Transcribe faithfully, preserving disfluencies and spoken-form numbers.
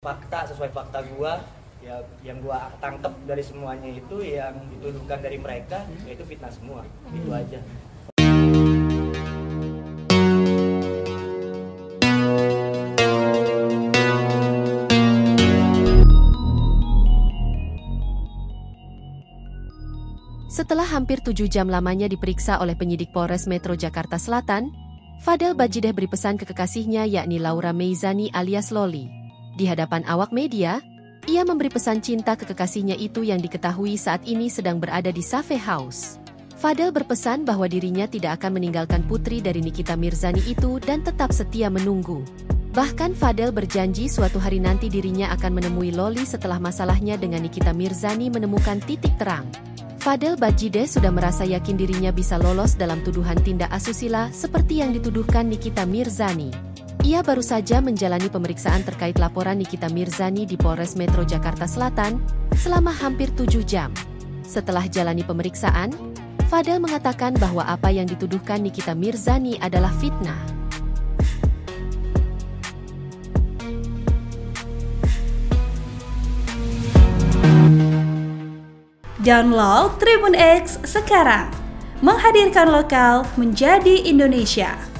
Fakta sesuai fakta gua, ya yang gua tangkep dari semuanya itu yang dituduhkan dari mereka yaitu fitnah semua, itu aja. Setelah hampir tujuh jam lamanya diperiksa oleh penyidik Polres Metro Jakarta Selatan, Vadel Badjideh beri pesan ke kekasihnya yakni Laura Meizani alias Lolly. Di hadapan awak media, ia memberi pesan cinta ke kekasihnya itu yang diketahui saat ini sedang berada di Safe House. Vadel berpesan bahwa dirinya tidak akan meninggalkan putri dari Nikita Mirzani itu dan tetap setia menunggu. Bahkan Vadel berjanji suatu hari nanti dirinya akan menemui Lolly setelah masalahnya dengan Nikita Mirzani menemukan titik terang. Vadel Badjideh sudah merasa yakin dirinya bisa lolos dalam tuduhan tindak asusila seperti yang dituduhkan Nikita Mirzani. Ia baru saja menjalani pemeriksaan terkait laporan Nikita Mirzani di Polres Metro Jakarta Selatan selama hampir tujuh jam. Setelah jalani pemeriksaan, Vadel mengatakan bahwa apa yang dituduhkan Nikita Mirzani adalah fitnah. Download TribunX sekarang, menghadirkan lokal menjadi Indonesia.